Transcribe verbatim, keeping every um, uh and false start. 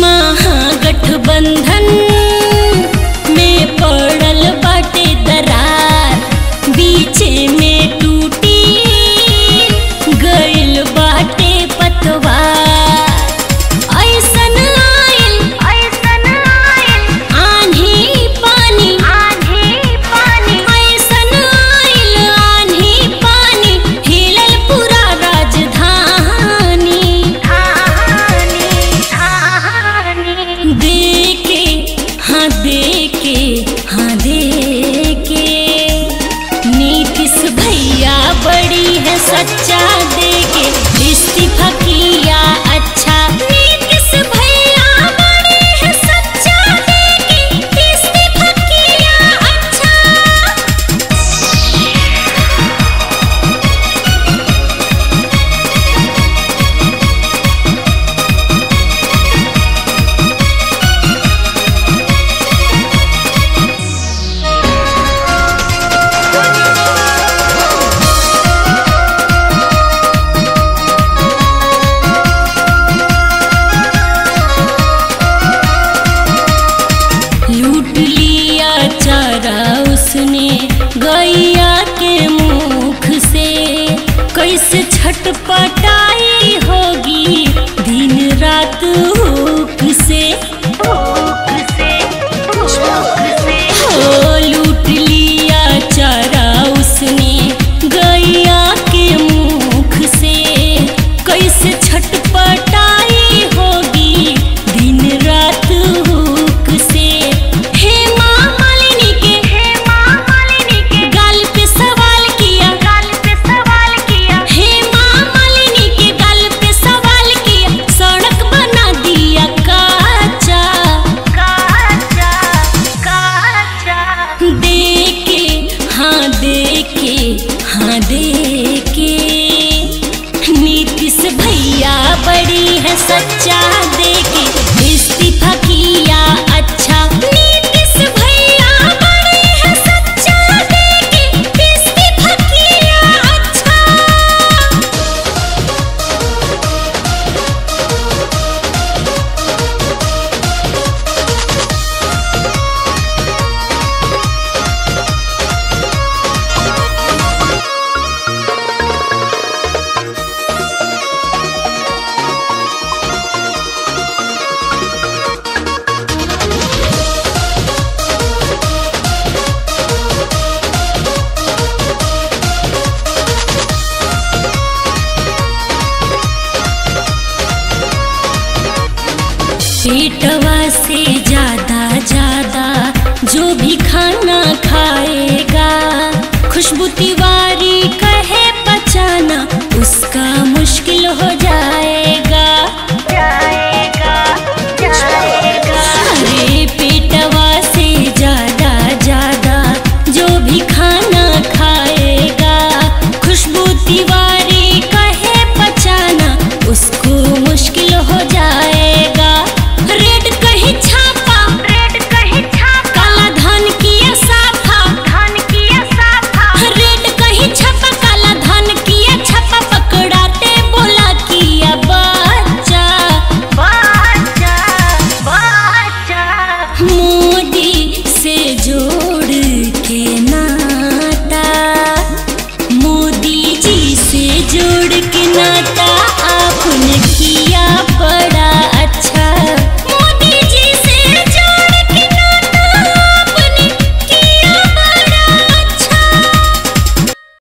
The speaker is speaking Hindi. महागठबंधन में पड़ल बाटे दरार, बीचे में टूटी गइल बाटे पतवार। ऐसन आइल ऐसन आइल आंधी पानी आंधी पानी, ऐसन आइल आंधी पानी हिलल पूरा राजधानी। देखे हाँ देखे हाँ देखे नीतीश भैया बड़ी है सच्चा, देखे इस्तीफा किया अच्छा। नीतीश भैया बड़ी है सच्चा, देखे इस्तीफा किया अच्छा। लूट लिया चारा उसने गैया के मुख से, कैसे छटपटाई होगी दिन रात।